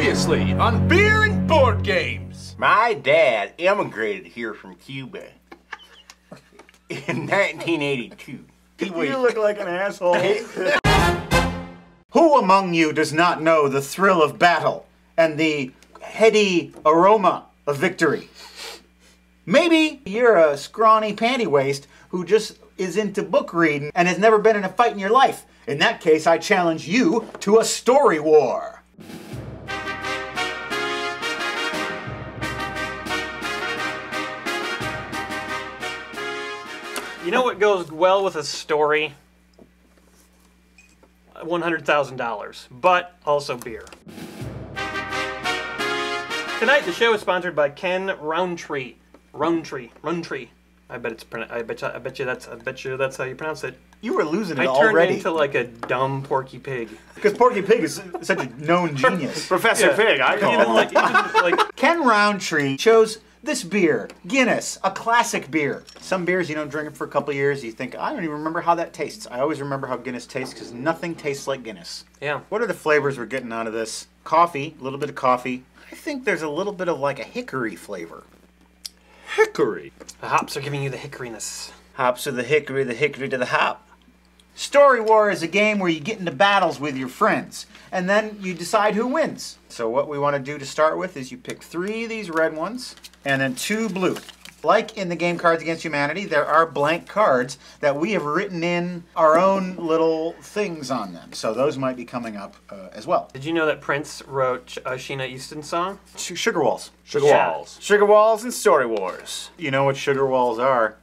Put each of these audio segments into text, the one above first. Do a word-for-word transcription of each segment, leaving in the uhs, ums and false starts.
Previously on Beer and Board Games. My dad emigrated here from Cuba in nineteen eighty-two. You look like an asshole. Who among you does not know the thrill of battle and the heady aroma of victory? Maybe you're a scrawny panty-waist who just is into book reading and has never been in a fight in your life. In that case, I challenge you to a story war. You know what goes well with a story? one hundred thousand dollars, but also beer. Tonight the show is sponsored by Ken Roundtree. Roundtree, Roundtree. I bet it's. I bet. You, I bet you that's. I bet you that's how you pronounce it. You were losing it I already. I turned into like a dumb Porky Pig. Because Porky Pig is such a known genius. Professor yeah. Pig, I call him. Like, like... Ken Roundtree chose this beer, Guinness, a classic beer. Some beers you don't drink for a couple years, you think, I don't even remember how that tastes. I always remember how Guinness tastes because nothing tastes like Guinness. Yeah. What are the flavors we're getting out of this? Coffee, a little bit of coffee. I think there's a little bit of like a hickory flavor. Hickory. The hops are giving you the hickoryness. Hops are the hickory, the hickory to the hop. Story War is a game where you get into battles with your friends, and then you decide who wins. So what we want to do to start with is you pick three of these red ones, and then two blue. Like in the game Cards Against Humanity, there are blank cards that we have written in our own little things on them. So those might be coming up uh, as well. Did you know that Prince wrote a Sheena Easton song? Sh Sugar Walls. Sugar yeah. Walls. Sugar Walls and Story Wars. You know what Sugar Walls are?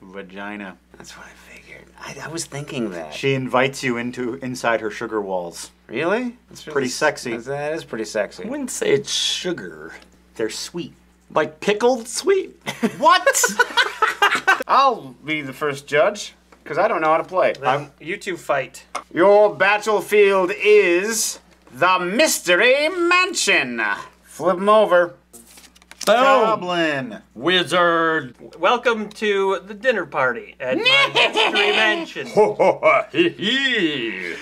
Vagina. That's what I figured. I, I was thinking that. She invites you into inside her sugar walls. Really? That's pretty really, sexy. That is pretty sexy. I wouldn't say it's sugar. They're sweet. Like pickled sweet? What? I'll be the first judge, because I don't know how to play. I'm, you two fight. Your battlefield is the Mystery Mansion. Flip them over. Boom. Goblin. Wizard. Welcome to the dinner party at my Mystery Mansion. Ho, ho, ho, he, he.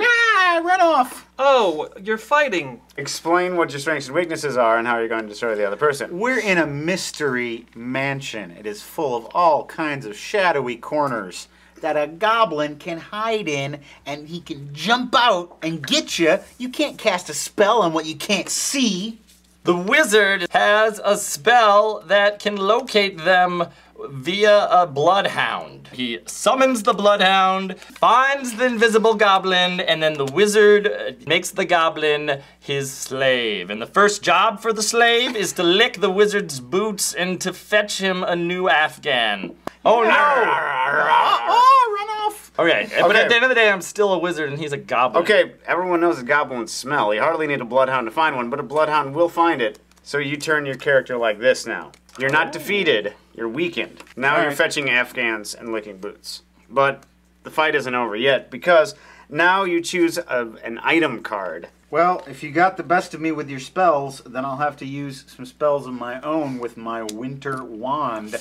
Ah, run off. Oh, you're fighting. Explain what your strengths and weaknesses are and how you're going to destroy the other person. We're in a mystery mansion. It is full of all kinds of shadowy corners that a goblin can hide in, and he can jump out and get you. You can't cast a spell on what you can't see. The wizard has a spell that can locate them via a bloodhound. He summons the bloodhound, finds the invisible goblin, and then the wizard makes the goblin his slave. And the first job for the slave is to lick the wizard's boots and to fetch him a new Afghan. Oh no! Oh, run off! Okay, okay, but at the end of the day, I'm still a wizard and he's a goblin. Okay, everyone knows a goblin's smell. You hardly need a bloodhound to find one, but a bloodhound will find it. So you turn your character like this now. You're not defeated. You're weakened. Now right. You're fetching Afghans and licking boots. But the fight isn't over yet, because now you choose a, an item card. Well, if you got the best of me with your spells, then I'll have to use some spells of my own with my winter wand.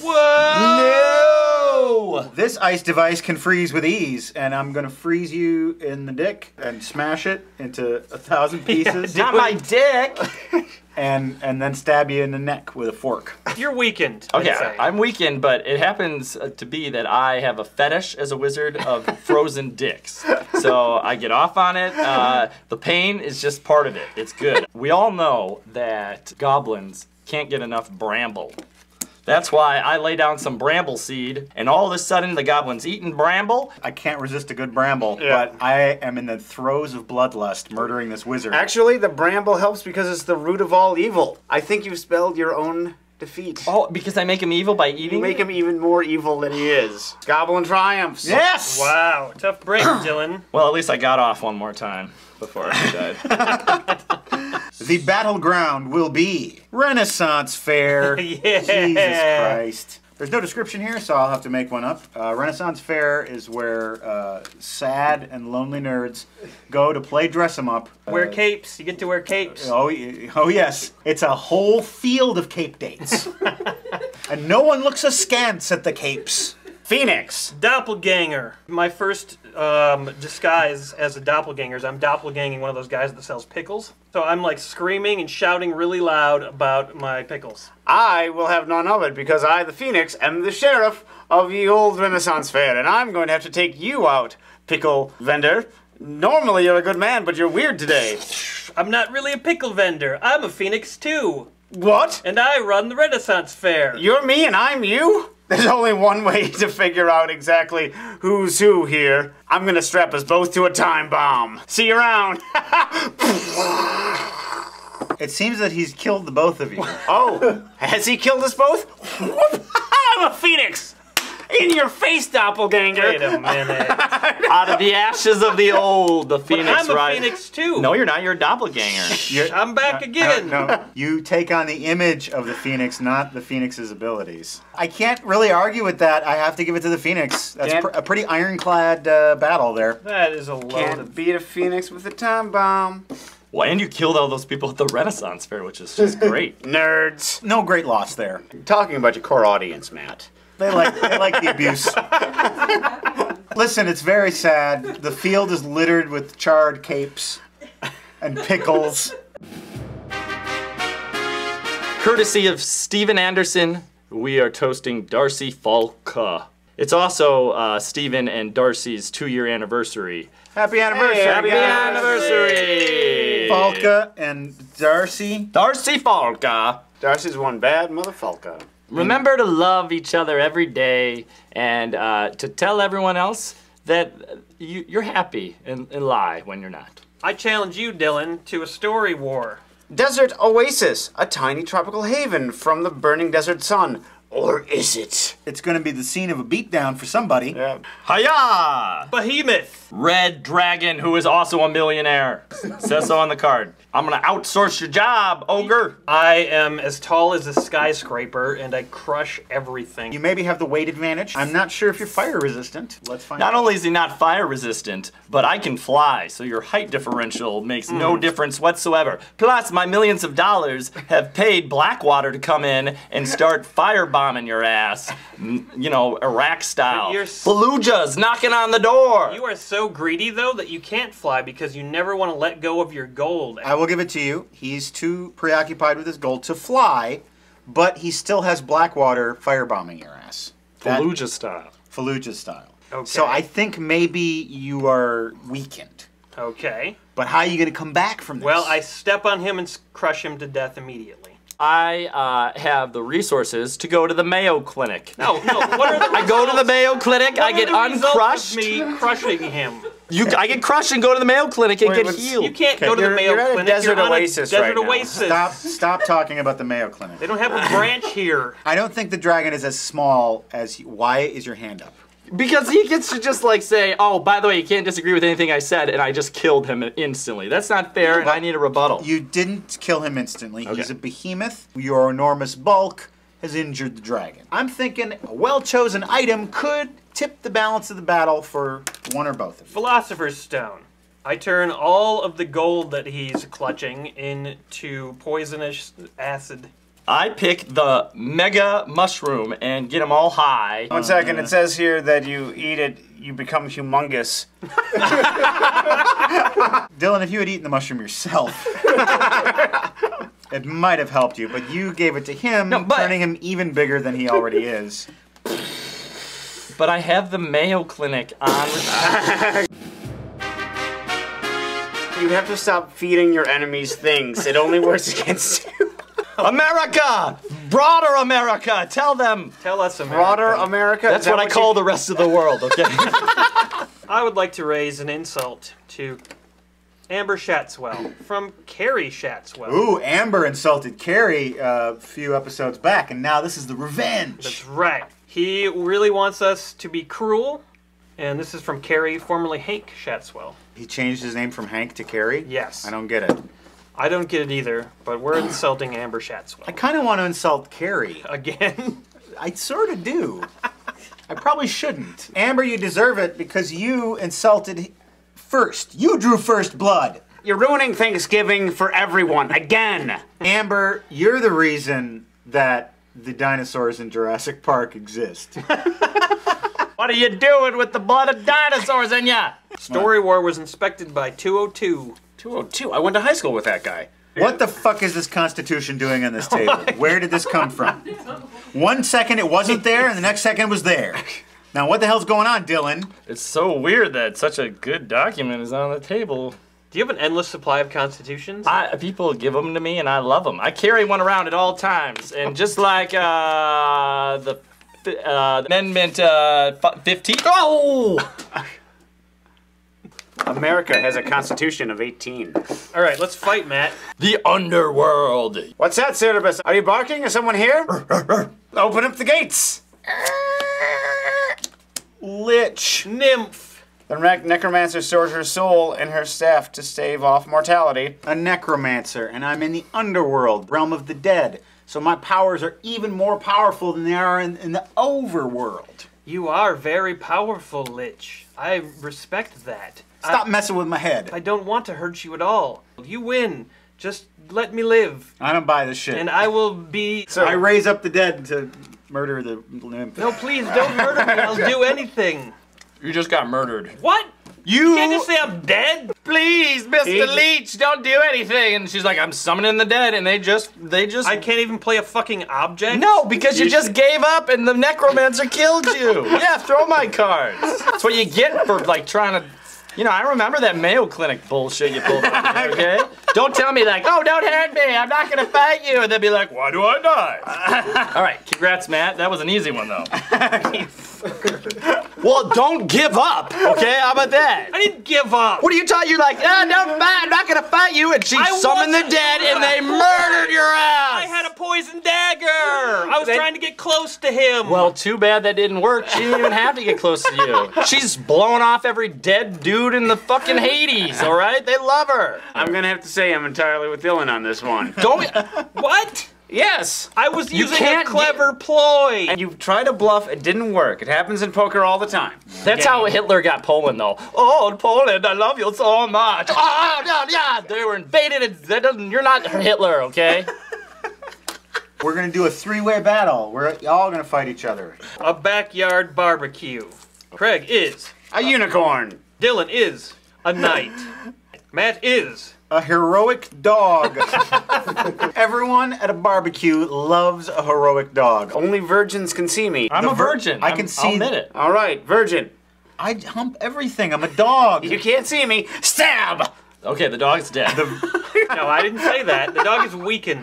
Whoa! No! This ice device can freeze with ease, and I'm gonna freeze you in the dick and smash it into a thousand pieces. Yeah, not my dick! And, and then stab you in the neck with a fork. You're weakened. Okay, I'm weakened, but it happens to be that I have a fetish as a wizard of frozen dicks. So I get off on it. Uh, the pain is just part of it. It's good. We all know that goblins can't get enough bramble. That's why I lay down some bramble seed, and all of a sudden the goblin's eating bramble. I can't resist a good bramble, yeah. But I am in the throes of bloodlust, murdering this wizard. Actually, the bramble helps because it's the root of all evil. I think you've spelled your own defeat. Oh, because I make him evil by eating? You make him even more evil than he is. Goblin triumphs. Yes! Wow, tough break, Dylan. Well, at least I got off one more time before I died. The battleground will be Renaissance Fair. Yeah. Jesus Christ. There's no description here, so I'll have to make one up. Uh, Renaissance Fair is where uh, sad and lonely nerds go to play dress-em-up. Wear uh, capes. You get to wear capes. Oh, oh yes. It's a whole field of cape dates. And no one looks askance at the capes. Phoenix. Doppelganger. My first um, disguise as a doppelganger is I'm doppelganging one of those guys that sells pickles. So I'm like screaming and shouting really loud about my pickles. I will have none of it because I, the Phoenix, am the sheriff of the old Renaissance Fair, and I'm going to have to take you out, pickle vendor. Normally you're a good man, but you're weird today. I'm not really a pickle vendor. I'm a Phoenix too. What? And I run the Renaissance Fair. You're me and I'm you? There's only one way to figure out exactly who's who here. I'm gonna strap us both to a time bomb. See you around. It seems that he's killed the both of you. Oh, has he killed us both? I'm a Phoenix! In your face, doppelganger! Wait a minute. Out of the ashes of the old, the Phoenix rises. I'm a right. Phoenix too. No, you're not. You're a doppelganger. You're, I'm back no, again. No, no. You take on the image of the Phoenix, not the Phoenix's abilities. I can't really argue with that. I have to give it to the Phoenix. That's pr a pretty ironclad uh, battle there. That is a load. Can't beat a Phoenix with a time bomb. Well, and you killed all those people at the Renaissance Fair, which is just great. Nerds. No great loss there. Talking about your core audience, Matt. They like, they like the abuse. Listen, it's very sad. The field is littered with charred capes and pickles. Courtesy of Steven Anderson, we are toasting Darcy Falca. It's also uh, Steven and Darcy's two-year anniversary. Happy anniversary! Hey, happy anniversary! Falca and Darcy. Darcy Falca. Darcy's one bad mother Falca. Remember to love each other every day and uh, to tell everyone else that you, you're happy and, and lie when you're not. I challenge you, Dylan, to a story war. Desert Oasis, a tiny tropical haven from the burning desert sun. Or is it? It's going to be the scene of a beatdown for somebody. Yeah. Hiya! Behemoth! Red Dragon, who is also a millionaire. Says so on the card. I'm going to outsource your job, ogre! I am as tall as a skyscraper, and I crush everything. You maybe have the weight advantage. I'm not sure if you're fire resistant. Let's find out. Not only is he not fire resistant, but I can fly, so your height differential makes mm. no difference whatsoever. Plus, my millions of dollars have paid Blackwater to come in and start fireballing bombing your ass, you know, Iraq style. Fallujah's knocking on the door. You are so greedy, though, that you can't fly because you never want to let go of your gold. I will give it to you. He's too preoccupied with his gold to fly, but he still has Blackwater firebombing your ass. Fallujah that, style. Fallujah style. Okay. So I think maybe you are weakened. Okay. But how are you going to come back from this? Well, I step on him and crush him to death immediately. I uh, have the resources to go to the Mayo Clinic. No, no. What are the I go to the Mayo Clinic. What I get are the uncrushed. Of me crushing him. You, I get crushed and go to the Mayo Clinic and Wait, get healed. You can't okay. go to you're, the Mayo you're Clinic. At a desert you're oasis on a desert right oasis. Now. Stop, stop talking about the Mayo Clinic. They don't have a branch here. I don't think the dragon is as small as. You. Why is your hand up? Because he gets to just like say, oh, by the way, you can't disagree with anything I said, and I just killed him instantly. That's not fair, no, and I need a rebuttal. You didn't kill him instantly. Okay. He's a behemoth. Your enormous bulk has injured the dragon. I'm thinking a well-chosen item could tip the balance of the battle for one or both of you. Philosopher's Stone. I turn all of the gold that he's clutching into poisonous acid. I pick the mega mushroom and get them all high. One second, it says here that you eat it, you become humongous. Dylan, if you had eaten the mushroom yourself, it might have helped you, but you gave it to him, no, but turning him even bigger than he already is. But I have the Mayo Clinic on. You have to stop feeding your enemies things. It only works against you. America! Broader America! Tell them! Tell us America. Broader America? That's that what I call you... the rest of the world, okay? I would like to raise an insult to Amber Shatswell from Carrie Shatswell. Ooh, Amber insulted Carrie uh, a few episodes back, and now this is the revenge! That's right. He really wants us to be cruel, and this is from Carrie, formerly Hank Shatswell. He changed his name from Hank to Carrie? Yes. I don't get it. I don't get it either, but we're insulting Amber Shatswell. I kind of want to insult Carrie. Again? I sort of do. I probably shouldn't. Amber, you deserve it because you insulted first. You drew first blood. You're ruining Thanksgiving for everyone, again. Amber, you're the reason that the dinosaurs in Jurassic Park exist. What are you doing with the blood of dinosaurs in ya? Story War was inspected by two oh two. two oh two? I went to high school with that guy. What the fuck is this Constitution doing on this table? Where did this come from? One second it wasn't there, and the next second it was there. Now what the hell's going on, Dylan? It's so weird that such a good document is on the table. Do you have an endless supply of constitutions? I, people give them to me, and I love them. I carry one around at all times, and just like uh, the uh, Amendment uh, fifteen. Oh! America has a constitution of eighteen. All right, let's fight, Matt. The Underworld. What's that, Cerberus? Are you barking? Is someone here? Open up the gates. Lich. Nymph. The necromancer stores her soul and her staff to stave off mortality. A necromancer, and I'm in the Underworld, realm of the dead. So my powers are even more powerful than they are in, in the overworld. You are very powerful, Lich. I respect that. Stop I, messing with my head. I don't want to hurt you at all. You win. Just let me live. I don't buy this shit. And I will be... So I raise up the dead to murder the... No, please, don't murder me. I'll do anything. You just got murdered. What? You... you can't just say I'm dead? Please, Mister Leech, don't do anything. And she's like, I'm summoning the dead, and they just... they just... I can't even play a fucking object? No, because you, you just gave up and the necromancer killed you. Yeah, throw my cards. That's what you get for, like, trying to... You know, I remember that Mayo Clinic bullshit you pulled up there, okay? Don't tell me like, oh, don't hurt me, I'm not gonna fight you, and then be like, why do I die? All right, congrats, Matt. That was an easy one, though. Well, don't give up, okay? How about that? I didn't give up. What are you talking? You're like, ah, oh, never mind, I'm not gonna fight you, and she I summoned the dead, and they murdered your ass. I had a poison dagger. I was they... trying to get close to him. Well, too bad that didn't work. She didn't even have to get close to you. She's blown off every dead dude in the fucking Hades, all right? They love her. I'm gonna have to say I'm entirely with Dylan on this one. Don't... What? Yes. I was using you can't a clever get... ploy. And you tried to bluff, it didn't work. It happens in poker all the time. That's yeah. how Hitler got Poland, though. Oh, Poland, I love you so much. Oh, yeah, yeah. They were invaded. And that doesn't... You're not Hitler, okay? We're gonna do a three-way battle. We're all gonna fight each other. A backyard barbecue. Craig is... A, a unicorn. Dylan is a knight. Matt is... a heroic dog. Everyone at a barbecue loves a heroic dog. Only virgins can see me. I'm the a virgin. I I'm, can see... I'll admit it. All right, virgin. I hump everything. I'm a dog. You can't see me. Stab! Okay, the dog's dead. The... No, I didn't say that. The dog is weakened.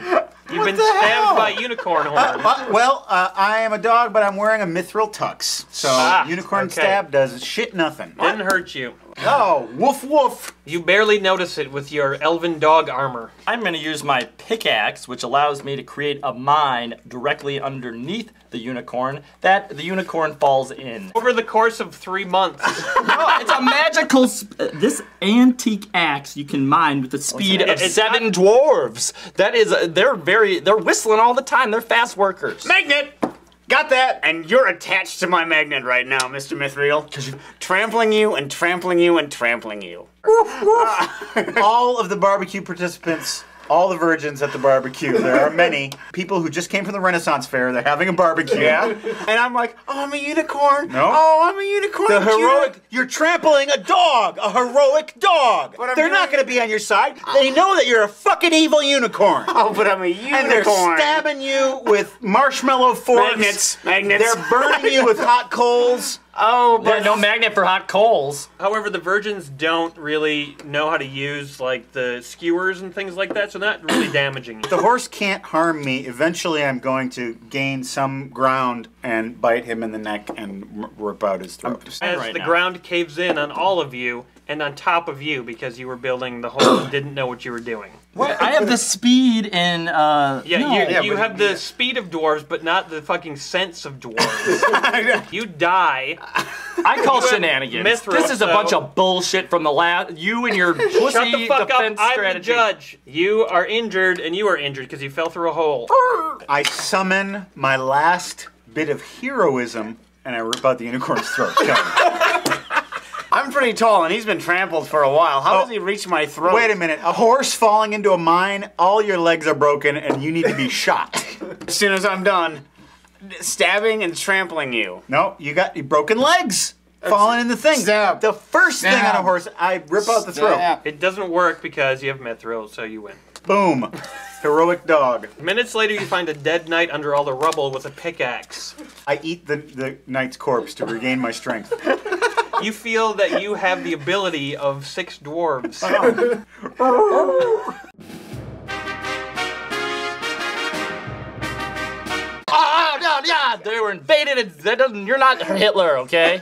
You've what been stabbed hell? by unicorn horns. Uh, uh, well, uh, I am a dog, but I'm wearing a mithril tux. So ah, unicorn okay. stab does shit nothing. Didn't hurt you. Oh, woof woof. You barely notice it with your elven dog armor. I'm going to use my pickaxe, which allows me to create a mine directly underneath the unicorn that the unicorn falls in. Over the course of three months. No, it's a magical... Sp this antique axe you can mine with the speed of seven dwarves. That is... Uh, they're very... They're whistling all the time. They're fast workers. Magnet! Got that! And you're attached to my magnet right now, Mister Mithril. Because you're trampling you and trampling you and trampling you. Woof, woof. Uh, all of the barbecue participants, all the virgins at the barbecue, there are many people who just came from the Renaissance Fair. They're having a barbecue. Yeah. And I'm like, oh, I'm a unicorn. No. Oh, I'm a unicorn. The heroic... You're trampling a dog. A heroic dog. They're doing... not going to be on your side. They know that you're a fucking evil unicorn. Oh, but I'm a unicorn. And they're stabbing you with marshmallow forks. Magnets. Magnets. They're burning you with hot coals. Oh, but there's no magnet for hot coals. However, the virgins don't really know how to use like the skewers and things like that, so they're not really damaging you. The horse can't harm me. Eventually, I'm going to gain some ground and bite him in the neck and rip out his throat. As right the now. ground caves in on all of you and on top of you because you were building the hole and didn't know what you were doing. What? I have the speed and, uh... Yeah, no. you, yeah, you have the yeah. speed of dwarves, but not the fucking sense of dwarves. You die. I call shenanigans. Mithril, this is a so. bunch of bullshit from the last... You and your pussy Shut the fuck defense up. strategy. I'm the judge. You are injured, and you are injured because you fell through a hole. I summon my last bit of heroism, and I rip out the unicorn's throat. I'm pretty tall, and he's been trampled for a while. How oh, does he reach my throat? Wait a minute. A horse falling into a mine, all your legs are broken, and you need to be shot. back as soon as I'm done, stabbing and trampling you. No, you got you broken legs. Falling in the thing. Stab. The first Stab. thing on a horse, I rip out the Stab. throat. It doesn't work because you have mithril, so you win. Boom. Heroic dog. Minutes later, you find a dead knight under all the rubble with a pickaxe. I eat the, the knight's corpse to regain my strength. You feel that you have the ability of six dwarves. Oh. Oh, no, yeah, they were invaded, and that doesn't, you're not Hitler, okay?